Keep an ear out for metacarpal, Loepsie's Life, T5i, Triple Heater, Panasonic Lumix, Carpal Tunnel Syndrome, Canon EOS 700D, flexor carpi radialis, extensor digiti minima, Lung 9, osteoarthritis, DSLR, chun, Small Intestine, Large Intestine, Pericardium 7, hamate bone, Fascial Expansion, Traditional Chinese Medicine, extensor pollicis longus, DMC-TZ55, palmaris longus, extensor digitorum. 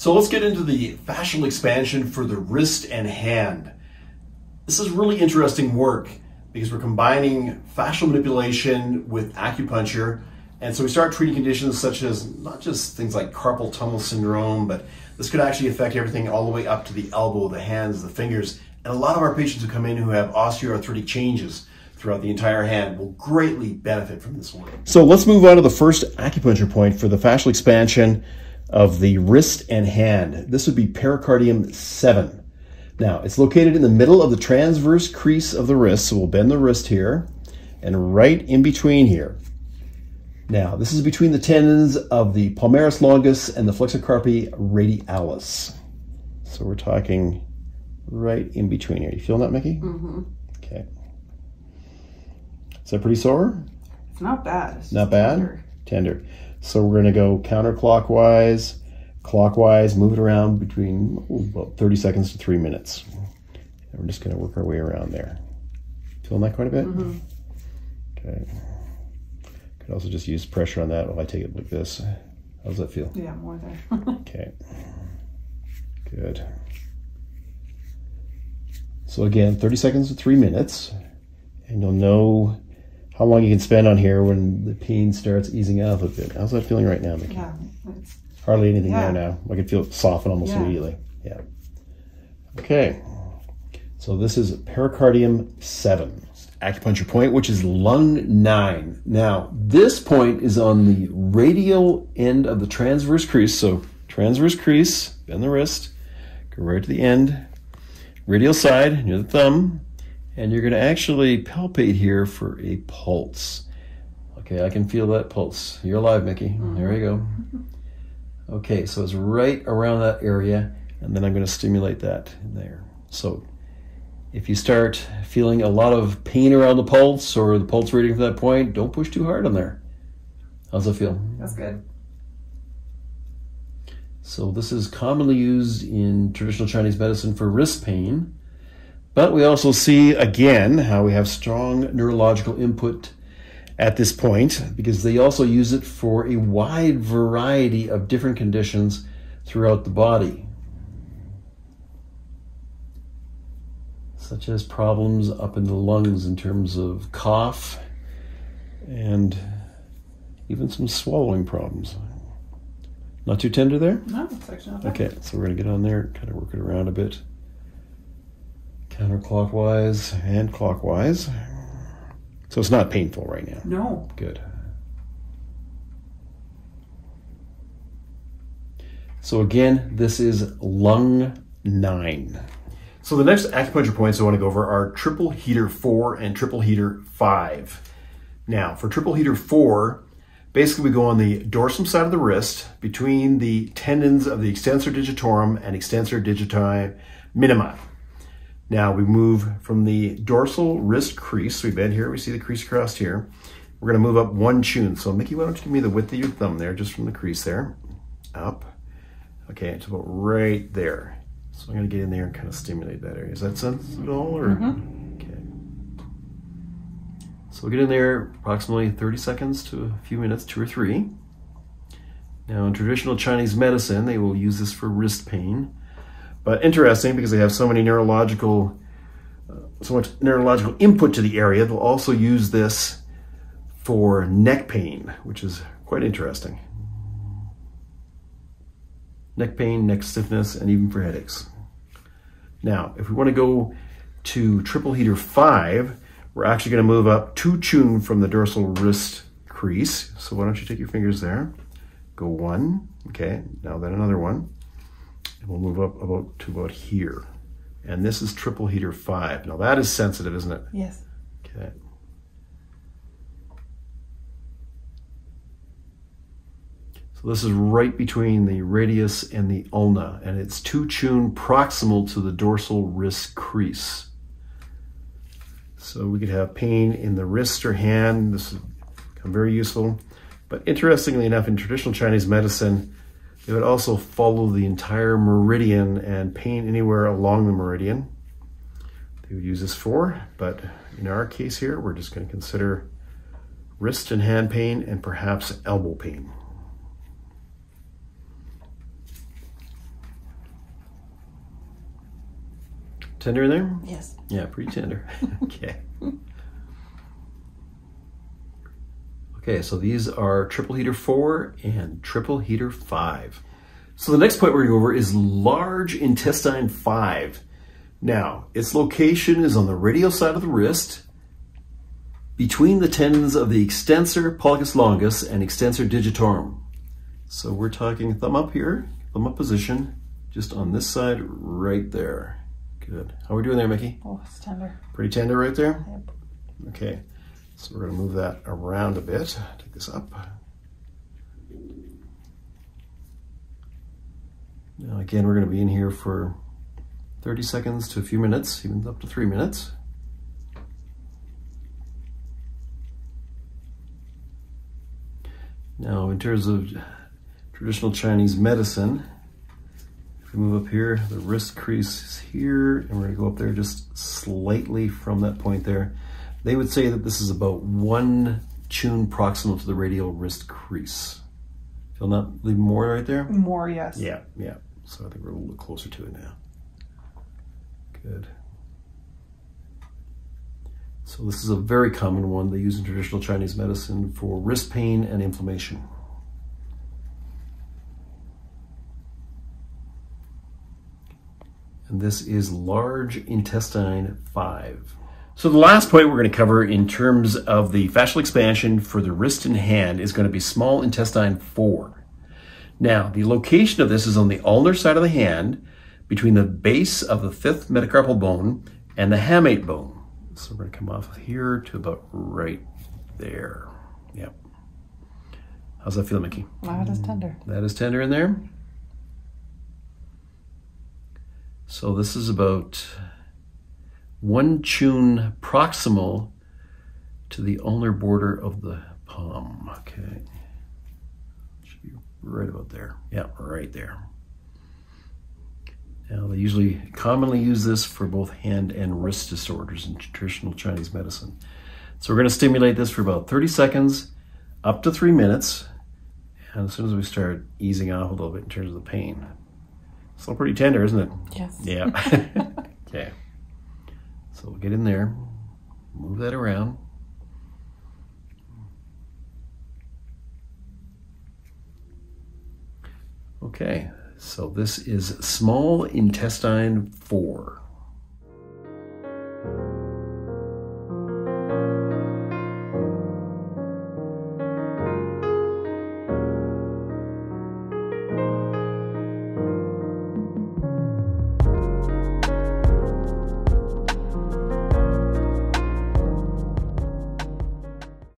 So let's get into the fascial expansion for the wrist and hand. This is really interesting work because we're combining fascial manipulation with acupuncture. And so we start treating conditions such as not just things like carpal tunnel syndrome, but this could actually affect everything all the way up to the elbow, the hands, the fingers. And a lot of our patients who come in who have osteoarthritic changes throughout the entire hand will greatly benefit from this work. So let's move on to the first acupuncture point for the fascial expansion of the wrist and hand. This would be pericardium 7. Now, it's located in the middle of the transverse crease of the wrist, so we'll bend the wrist here and right in between here. Now, this is between the tendons of the palmaris longus and the flexor carpi radialis. So we're talking right in between here. You feel that, Mickey? Mm-hmm. Okay. Is that pretty sore? It's not bad. It's not bad? Tender. So we're going to go counterclockwise, clockwise, move it around between about 30 seconds to 3 minutes. And we're just going to work our way around there. Feeling that quite a bit? Mm-hmm. Okay. Could also just use pressure on that while I take it like this. How does that feel? Yeah, more there. Okay. Good. So again, 30 seconds to 3 minutes. And you'll know how long you can spend on here when the pain starts easing up a bit. How's that feeling right now, Mickey? Yeah, hardly anything there now. I can feel it soften almost immediately. Yeah. Okay. So this is pericardium 7, acupuncture point, which is lung 9. Now, this point is on the radial end of the transverse crease. So transverse crease, bend the wrist, go right to the end, radial side near the thumb. And you're going to actually palpate here for a pulse. Okay, I can feel that pulse. You're alive, Mickey. Mm-hmm. There you go. Okay, so it's right around that area, and then I'm going to stimulate that in there. So if you start feeling a lot of pain around the pulse or the pulse reading from that point, don't push too hard on there. How's it feel? That's good. So this is commonly used in traditional Chinese medicine for wrist pain. But we also see, again, how we have strong neurological input at this point, because they also use it for a wide variety of different conditions throughout the body, such as problems up in the lungs in terms of cough and even some swallowing problems. Not too tender there? No, it's actually not bad. Okay, so we're going to get on there and kind of work it around a bit. Counterclockwise and clockwise. So it's not painful right now. No. Good. So again, this is lung 9. So the next acupuncture points I want to go over are triple heater 4 and triple heater 5. Now, for triple heater 4, basically we go on the dorsum side of the wrist between the tendons of the extensor digitorum and extensor digiti minima. Now we move from the dorsal wrist crease. So we bend here, we see the crease across here. We're gonna move up 1 chun. So Mickey, why don't you give me the width of your thumb there, just from the crease there, up. Okay, it's about right there. So I'm gonna get in there and kind of stimulate that area. Does that sense at all, or? Mm-hmm. Okay. So we'll get in there approximately 30 seconds to a few minutes, 2 or 3. Now in traditional Chinese medicine, they will use this for wrist pain. But interesting, because they have so many neurological, so much neurological input to the area, they'll also use this for neck pain, which is quite interesting. Neck pain, neck stiffness, and even for headaches. Now, if we want to go to triple heater 5, we're actually going to move up 2 chun from the dorsal wrist crease. So why don't you take your fingers there? Go 1, okay, now then another 1. And we'll move up about to about here. And this is triple heater 5. Now that is sensitive, isn't it? Yes. Okay. So this is right between the radius and the ulna, and it's 2 chun proximal to the dorsal wrist crease. So we could have pain in the wrist or hand. This would become very useful. But interestingly enough, in traditional Chinese medicine, it would also follow the entire meridian, and pain anywhere along the meridian they would use this for. But in our case here, we're just going to consider wrist and hand pain and perhaps elbow pain. Tender in there? Yes. Yeah, pretty tender. Okay. Okay, so these are triple heater 4 and triple heater 5. So the next point we're going to go over is large intestine 5. Now, its location is on the radial side of the wrist, between the tendons of the extensor pollicis longus and extensor digitorum. So we're talking thumb up here, thumb up position, just on this side right there. Good. How are we doing there, Mickey? Oh, it's tender. Pretty tender right there? Yep. Okay. So we're going to move that around a bit. Take this up. Now again, we're going to be in here for 30 seconds to a few minutes, even up to 3 minutes. Now, in terms of traditional Chinese medicine, if we move up here, the wrist crease is here, and we're going to go up there just slightly from that point there. They would say that this is about 1 chun proximal to the radial wrist crease. Feel not leave more right there? More, yes. Yeah, yeah. So I think we're a little closer to it now. Good. So this is a very common one they use in traditional Chinese medicine for wrist pain and inflammation. And this is large intestine 5. So the last point we're going to cover in terms of the fascial expansion for the wrist and hand is going to be small intestine 4. Now, the location of this is on the ulnar side of the hand between the base of the 5th metacarpal bone and the hamate bone. So we're going to come off here to about right there. Yep. How's that feel, Mickey? Wow, that is tender. That is tender in there. So this is about 1 chun proximal to the ulnar border of the palm. Okay. Should be right about there. Yeah, right there. Now they usually commonly use this for both hand and wrist disorders in traditional Chinese medicine. So we're going to stimulate this for about 30 seconds, up to 3 minutes. And as soon as we start easing off a little bit in terms of the pain. Still pretty tender, isn't it? Yes. Yeah. Okay. So we'll get in there, move that around. Okay, so this is small intestine 4.